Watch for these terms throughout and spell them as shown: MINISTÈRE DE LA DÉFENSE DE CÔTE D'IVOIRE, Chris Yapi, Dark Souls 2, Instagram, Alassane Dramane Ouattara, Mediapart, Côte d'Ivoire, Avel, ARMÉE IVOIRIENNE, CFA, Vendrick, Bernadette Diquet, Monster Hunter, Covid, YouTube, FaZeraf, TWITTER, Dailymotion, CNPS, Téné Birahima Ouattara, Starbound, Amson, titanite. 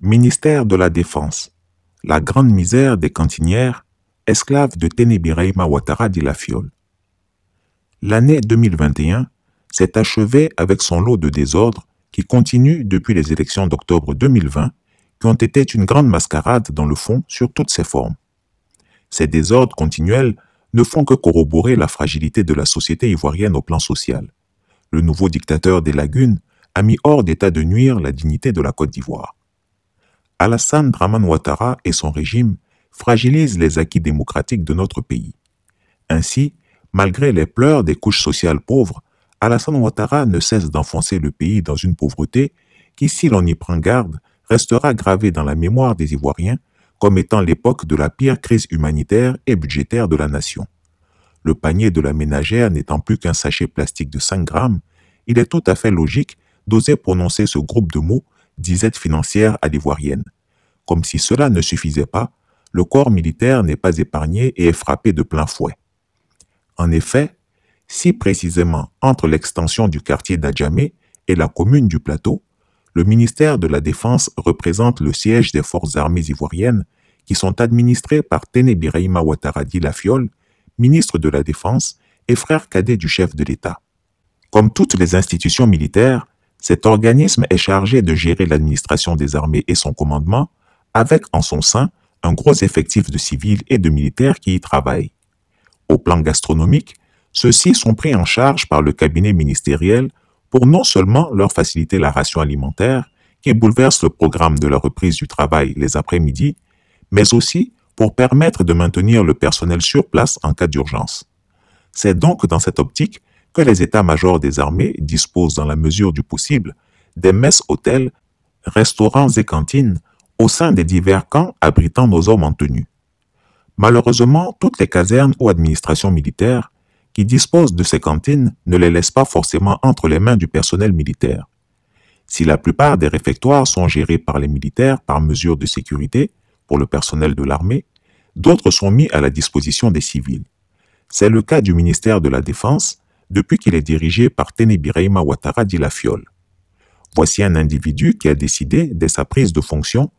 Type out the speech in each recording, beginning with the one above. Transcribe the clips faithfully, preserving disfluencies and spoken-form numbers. Ministère de la Défense. La grande misère des cantinières, esclaves de Téné Birahima Ouattara dit la fiole. L'année deux mille vingt et un s'est achevée avec son lot de désordres qui continue depuis les élections d'octobre deux mille vingt, qui ont été une grande mascarade dans le fond sur toutes ses formes. Ces désordres continuels ne font que corroborer la fragilité de la société ivoirienne au plan social. Le nouveau dictateur des lagunes a mis hors d'état de nuire la dignité de la Côte d'Ivoire. Alassane Dramane Ouattara et son régime fragilisent les acquis démocratiques de notre pays. Ainsi, malgré les pleurs des couches sociales pauvres, Alassane Ouattara ne cesse d'enfoncer le pays dans une pauvreté qui, si l'on y prend garde, restera gravée dans la mémoire des Ivoiriens comme étant l'époque de la pire crise humanitaire et budgétaire de la nation. Le panier de la ménagère n'étant plus qu'un sachet plastique de cinq grammes, il est tout à fait logique d'oser prononcer ce groupe de mots « disette financière à l'ivoirienne ». Comme si cela ne suffisait pas, le corps militaire n'est pas épargné et est frappé de plein fouet. En effet, si précisément entre l'extension du quartier d'Adjamé et la commune du Plateau, le ministère de la Défense représente le siège des forces armées ivoiriennes qui sont administrées par Téné Birahima Ouattara dit la fiole, ministre de la Défense et frère cadet du chef de l'État. Comme toutes les institutions militaires, cet organisme est chargé de gérer l'administration des armées et son commandement, avec en son sein un gros effectif de civils et de militaires qui y travaillent. Au plan gastronomique, ceux-ci sont pris en charge par le cabinet ministériel pour non seulement leur faciliter la ration alimentaire, qui bouleverse le programme de la reprise du travail les après-midi, mais aussi pour permettre de maintenir le personnel sur place en cas d'urgence. C'est donc dans cette optique que les états-majors des armées disposent dans la mesure du possible des messes-hôtels, restaurants et cantines au sein des divers camps abritant nos hommes en tenue. Malheureusement, toutes les casernes ou administrations militaires qui disposent de ces cantines ne les laissent pas forcément entre les mains du personnel militaire. Si la plupart des réfectoires sont gérés par les militaires par mesure de sécurité pour le personnel de l'armée, d'autres sont mis à la disposition des civils. C'est le cas du ministère de la Défense, depuis qu'il est dirigé par Téné Birahima Ouattara dit la fiole. Voici un individu qui a décidé, dès sa prise de fonction,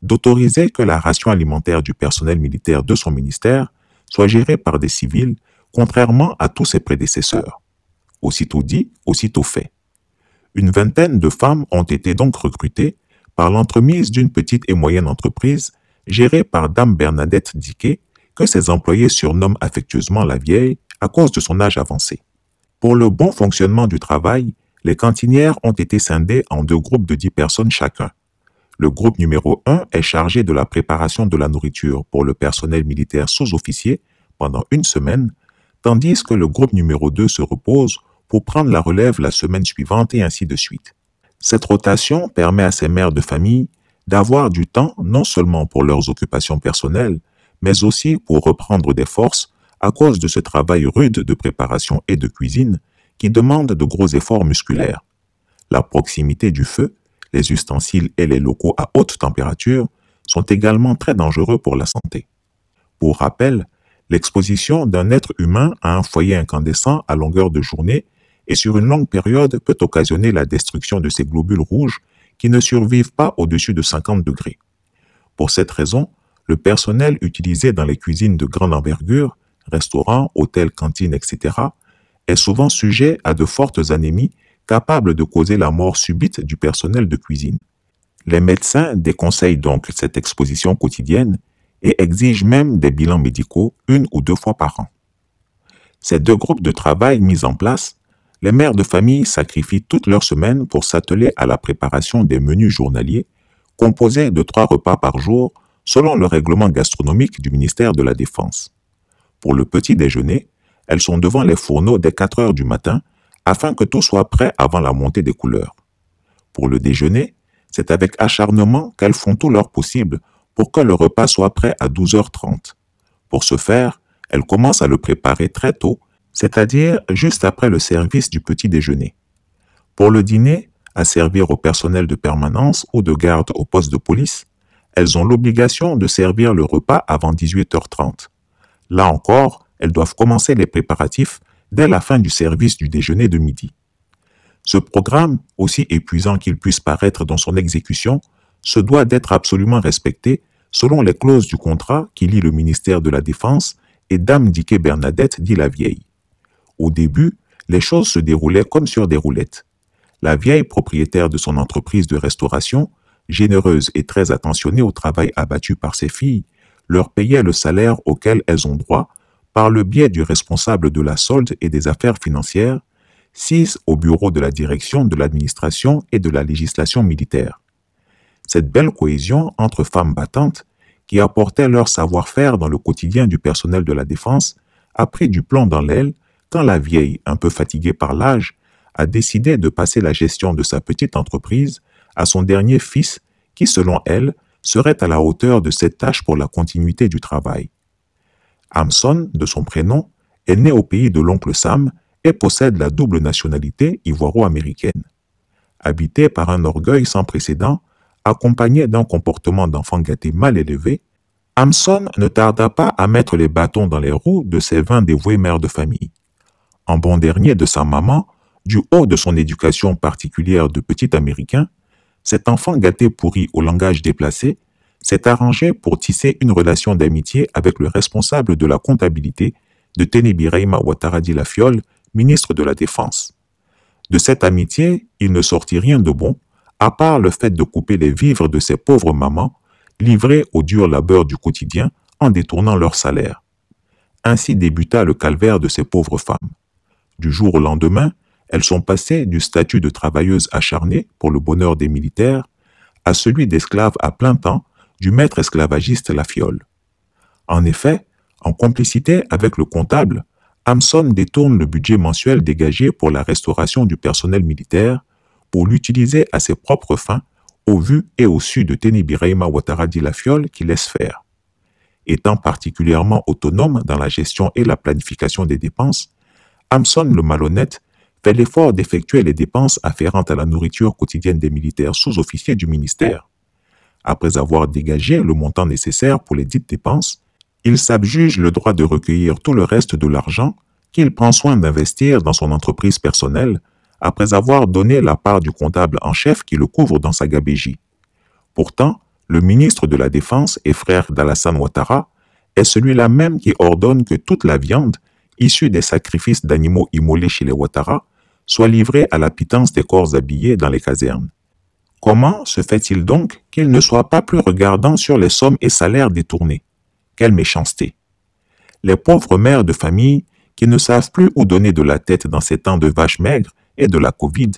d'autoriser que la ration alimentaire du personnel militaire de son ministère soit gérée par des civils, contrairement à tous ses prédécesseurs. Aussitôt dit, aussitôt fait. Une vingtaine de femmes ont été donc recrutées par l'entremise d'une petite et moyenne entreprise gérée par Dame Bernadette Diquet, que ses employés surnomment affectueusement la vieille à cause de son âge avancé. Pour le bon fonctionnement du travail, les cantinières ont été scindées en deux groupes de dix personnes chacun. Le groupe numéro un est chargé de la préparation de la nourriture pour le personnel militaire sous-officier pendant une semaine, tandis que le groupe numéro deux se repose pour prendre la relève la semaine suivante et ainsi de suite. Cette rotation permet à ces mères de famille d'avoir du temps non seulement pour leurs occupations personnelles, mais aussi pour reprendre des forces à cause de ce travail rude de préparation et de cuisine qui demande de gros efforts musculaires. La proximité du feu, les ustensiles et les locaux à haute température sont également très dangereux pour la santé. Pour rappel, l'exposition d'un être humain à un foyer incandescent à longueur de journée et sur une longue période peut occasionner la destruction de ces globules rouges qui ne survivent pas au-dessus de cinquante degrés. Pour cette raison, le personnel utilisé dans les cuisines de grande envergure, restaurants, hôtels, cantines, et cetera, est souvent sujet à de fortes anémies capables de causer la mort subite du personnel de cuisine. Les médecins déconseillent donc cette exposition quotidienne et exigent même des bilans médicaux une ou deux fois par an. Ces deux groupes de travail mis en place, les mères de famille sacrifient toute leur semaine pour s'atteler à la préparation des menus journaliers, composés de trois repas par jour selon le règlement gastronomique du ministère de la Défense. Pour le petit déjeuner, elles sont devant les fourneaux dès quatre heures du matin afin que tout soit prêt avant la montée des couleurs. Pour le déjeuner, c'est avec acharnement qu'elles font tout leur possible pour que le repas soit prêt à douze heures trente. Pour ce faire, elles commencent à le préparer très tôt, c'est-à-dire juste après le service du petit déjeuner. Pour le dîner, à servir au personnel de permanence ou de garde au poste de police, elles ont l'obligation de servir le repas avant dix-huit heures trente. Là encore, elles doivent commencer les préparatifs dès la fin du service du déjeuner de midi. Ce programme, aussi épuisant qu'il puisse paraître dans son exécution, se doit d'être absolument respectée selon les clauses du contrat qui lie le ministère de la Défense et Dame Diquet Bernadette dit la vieille. Au début, les choses se déroulaient comme sur des roulettes. La vieille propriétaire de son entreprise de restauration, généreuse et très attentionnée au travail abattu par ses filles, leur payait le salaire auquel elles ont droit par le biais du responsable de la solde et des affaires financières, six au bureau de la direction de l'administration et de la législation militaire. Cette belle cohésion entre femmes battantes, qui apportaient leur savoir-faire dans le quotidien du personnel de la Défense, a pris du plomb dans l'aile quand la vieille, un peu fatiguée par l'âge, a décidé de passer la gestion de sa petite entreprise à son dernier fils qui, selon elle, serait à la hauteur de cette tâche pour la continuité du travail. Amson, de son prénom, est né au pays de l'oncle Sam et possède la double nationalité ivoiro-américaine. Habité par un orgueil sans précédent, accompagné d'un comportement d'enfant gâté mal élevé, Amson ne tarda pas à mettre les bâtons dans les roues de ses vingt dévouées mères de famille. En bon dernier de sa maman, du haut de son éducation particulière de petit Américain, cet enfant gâté pourri au langage déplacé s'est arrangé pour tisser une relation d'amitié avec le responsable de la comptabilité de Téné Birahima Ouattara dit la Fiole, ministre de la Défense. De cette amitié, il ne sortit rien de bon, à part le fait de couper les vivres de ces pauvres mamans, livrées au dur labeur du quotidien en détournant leur salaire. Ainsi débuta le calvaire de ces pauvres femmes. Du jour au lendemain, elles sont passées du statut de travailleuse acharnée pour le bonheur des militaires à celui d'esclave à plein temps du maître esclavagiste La Fiole. En effet, en complicité avec le comptable, Amson détourne le budget mensuel dégagé pour la restauration du personnel militaire pour l'utiliser à ses propres fins au vu et au su de Téné Birahima Ouattara dit La Fiole qui laisse faire. Étant particulièrement autonome dans la gestion et la planification des dépenses, Amson le malhonnête fait l'effort d'effectuer les dépenses afférentes à la nourriture quotidienne des militaires sous-officiers du ministère. Après avoir dégagé le montant nécessaire pour les dites dépenses, il s'abjuge le droit de recueillir tout le reste de l'argent qu'il prend soin d'investir dans son entreprise personnelle après avoir donné la part du comptable en chef qui le couvre dans sa gabégie. Pourtant, le ministre de la Défense et frère d'Alassane Ouattara est celui-là même qui ordonne que toute la viande issue des sacrifices d'animaux immolés chez les Ouattara soit livré à la pitance des corps habillés dans les casernes. Comment se fait-il donc qu'il ne soit pas plus regardant sur les sommes et salaires détournés? Quelle méchanceté! Les pauvres mères de famille, qui ne savent plus où donner de la tête dans ces temps de vaches maigres et de la Covid,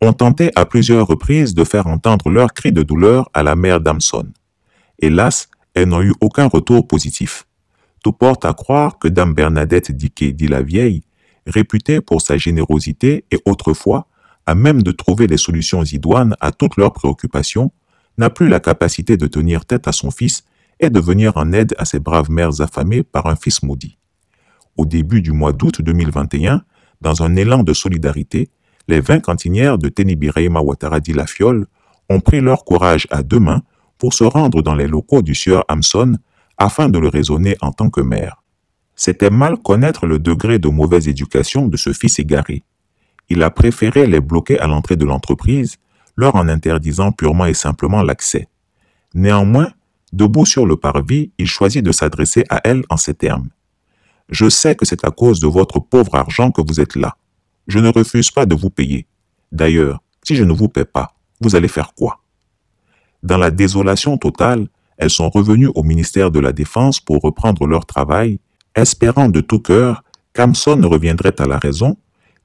ont tenté à plusieurs reprises de faire entendre leurs cris de douleur à la mère d'Amson. Hélas, elles n'ont eu aucun retour positif. Tout porte à croire que Dame Bernadette Diquet dit la vieille, réputée pour sa générosité et autrefois, à même de trouver les solutions idoines à toutes leurs préoccupations, n'a plus la capacité de tenir tête à son fils et de venir en aide à ces braves mères affamées par un fils maudit. Au début du mois d'août deux mille vingt et un, dans un élan de solidarité, les vingt cantinières de Téné Birahima Ouattara dit La Fiole ont pris leur courage à deux mains pour se rendre dans les locaux du sieur Amson afin de le raisonner en tant que mère. C'était mal connaître le degré de mauvaise éducation de ce fils égaré. Il a préféré les bloquer à l'entrée de l'entreprise, leur en interdisant purement et simplement l'accès. Néanmoins, debout sur le parvis, il choisit de s'adresser à elle en ces termes. « Je sais que c'est à cause de votre pauvre argent que vous êtes là. Je ne refuse pas de vous payer. D'ailleurs, si je ne vous paie pas, vous allez faire quoi ?» Dans la désolation totale, elles sont revenues au ministère de la Défense pour reprendre leur travail, espérant de tout cœur qu'Amson reviendrait à la raison,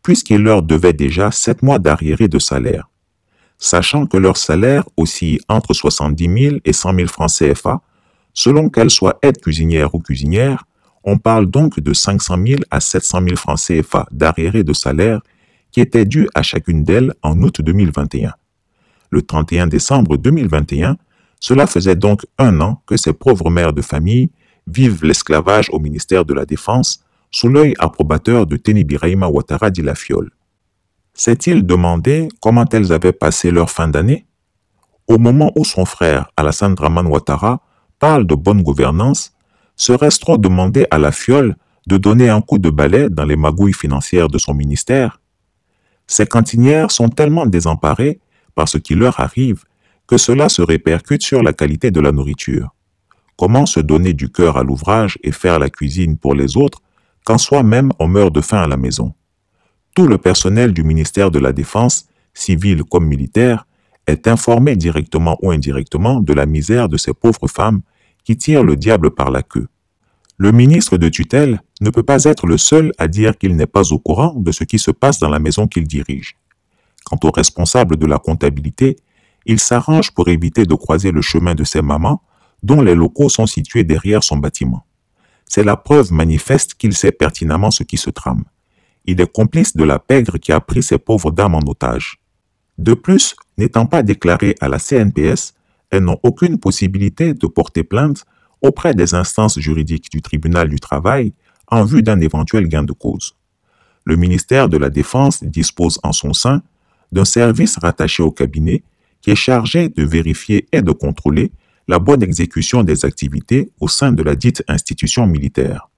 puisqu'il leur devait déjà sept mois d'arriérés de salaire. Sachant que leur salaire oscille entre soixante-dix mille et cent mille francs C F A, selon qu'elles soient aides cuisinières ou cuisinières, on parle donc de cinq cent mille à sept cent mille francs C F A d'arriérés de salaire qui étaient dus à chacune d'elles en août deux mille vingt et un. Le trente et un décembre deux mille vingt et un, cela faisait donc un an que ces pauvres mères de famille vivent l'esclavage au ministère de la Défense sous l'œil approbateur de Téné Birahima Ouattara dit La Fiole. S'est-il demandé comment elles avaient passé leur fin d'année? Au moment où son frère, Alassane Dramane Ouattara, parle de bonne gouvernance, serait-ce trop demander à La Fiole de donner un coup de balai dans les magouilles financières de son ministère? Ces cantinières sont tellement désemparées par ce qui leur arrive que cela se répercute sur la qualité de la nourriture. Comment se donner du cœur à l'ouvrage et faire la cuisine pour les autres quand soi-même on meurt de faim à la maison? Tout le personnel du ministère de la Défense, civil comme militaire, est informé directement ou indirectement de la misère de ces pauvres femmes qui tirent le diable par la queue. Le ministre de tutelle ne peut pas être le seul à dire qu'il n'est pas au courant de ce qui se passe dans la maison qu'il dirige. Quant aux responsables de la comptabilité, ils s'arrangent pour éviter de croiser le chemin de ces mamans dont les locaux sont situés derrière son bâtiment. C'est la preuve manifeste qu'il sait pertinemment ce qui se trame. Il est complice de la pègre qui a pris ces pauvres dames en otage. De plus, n'étant pas déclarées à la C N P S, elles n'ont aucune possibilité de porter plainte auprès des instances juridiques du tribunal du travail en vue d'un éventuel gain de cause. Le ministère de la Défense dispose en son sein d'un service rattaché au cabinet qui est chargé de vérifier et de contrôler la bonne exécution des activités au sein de la dite institution militaire.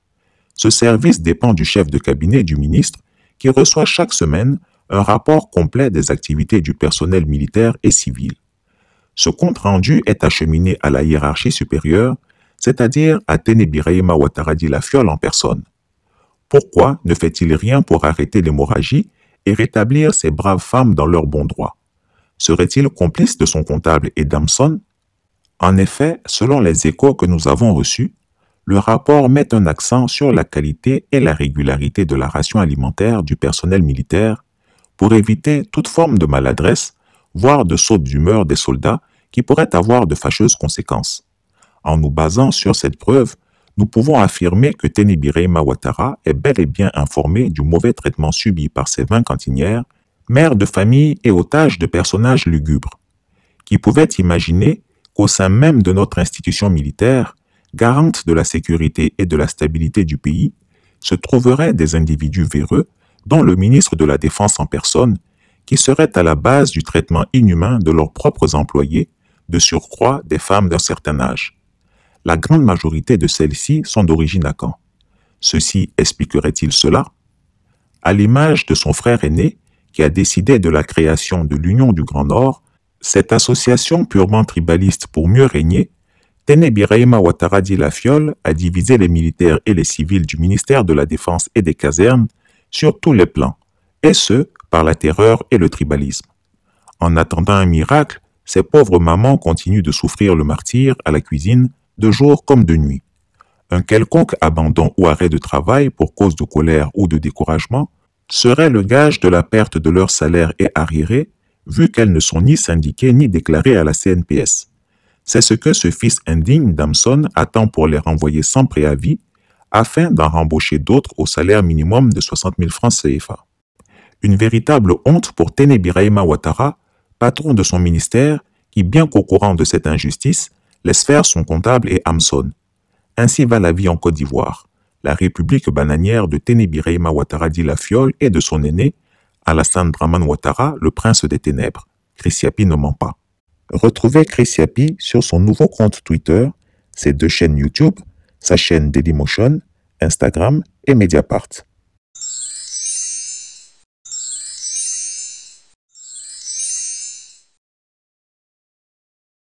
Ce service dépend du chef de cabinet du ministre qui reçoit chaque semaine un rapport complet des activités du personnel militaire et civil. Ce compte-rendu est acheminé à la hiérarchie supérieure, c'est-à-dire à Téné Birahima Ouattara dit la fiole en personne. Pourquoi ne fait-il rien pour arrêter l'hémorragie et rétablir ces braves femmes dans leur bon droit? Serait-il complice de son comptable et d'Amson? En effet, selon les échos que nous avons reçus, le rapport met un accent sur la qualité et la régularité de la ration alimentaire du personnel militaire pour éviter toute forme de maladresse, voire de saute d'humeur des soldats qui pourraient avoir de fâcheuses conséquences. En nous basant sur cette preuve, nous pouvons affirmer que Téné Birahima Ouattara est bel et bien informé du mauvais traitement subi par ses vingt cantinières, mères de famille et otages de personnages lugubres. Qui pouvaient imaginer qu'au sein même de notre institution militaire, garante de la sécurité et de la stabilité du pays, se trouveraient des individus véreux, dont le ministre de la Défense en personne, qui seraient à la base du traitement inhumain de leurs propres employés, de surcroît des femmes d'un certain âge. La grande majorité de celles-ci sont d'origine akan. Ceci expliquerait-il cela? À l'image de son frère aîné, qui a décidé de la création de l'Union du Grand Nord, cette association purement tribaliste pour mieux régner, Téné Birahima Ouattara dit la fiole a divisé les militaires et les civils du ministère de la Défense et des casernes sur tous les plans, et ce, par la terreur et le tribalisme. En attendant un miracle, ces pauvres mamans continuent de souffrir le martyre à la cuisine, de jour comme de nuit. Un quelconque abandon ou arrêt de travail pour cause de colère ou de découragement serait le gage de la perte de leur salaire et arriéré, vu qu'elles ne sont ni syndiquées ni déclarées à la C N P S. C'est ce que ce fils indigne d'Amson attend pour les renvoyer sans préavis, afin d'en rembaucher d'autres au salaire minimum de soixante mille francs C F A. Une véritable honte pour Téné Birahima Ouattara, patron de son ministère, qui, bien qu'au courant de cette injustice, laisse faire son comptable et Amson. Ainsi va la vie en Côte d'Ivoire. La République bananière de Téné Birahima Ouattara dit la fiole et de son aîné, Alassane Dramane Ouattara, le prince des ténèbres. Chris Yapi ne ment pas. Retrouvez Chris Yapi sur son nouveau compte Twitter, ses deux chaînes YouTube, sa chaîne Dailymotion, Instagram et Mediapart.